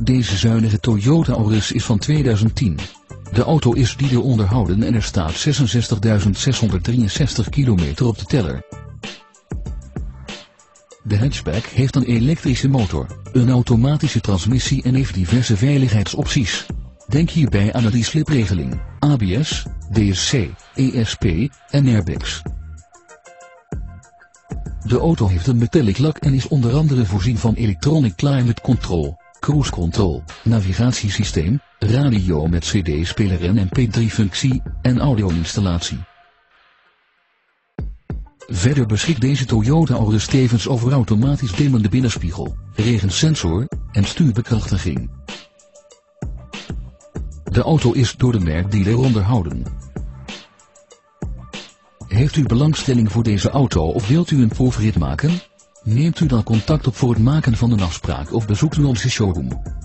Deze zuinige Toyota Auris is van 2010. De auto is dieder onderhouden en er staat 66.663 kilometer op de teller. De hatchback heeft een elektrische motor, een automatische transmissie en heeft diverse veiligheidsopties. Denk hierbij aan de slipregeling, ABS, DSC, ESP en airbags. De auto heeft een metallic lak en is onder andere voorzien van electronic climate control, cruise control, navigatiesysteem, radio met cd-speler en mp3-functie, en audio-installatie. Verder beschikt deze Toyota Auris tevens over automatisch dimmende binnenspiegel, regensensor, en stuurbekrachtiging. De auto is door de merkdealer onderhouden. Heeft u belangstelling voor deze auto of wilt u een proefrit maken? Neemt u dan contact op voor het maken van een afspraak of bezoekt u onze showroom.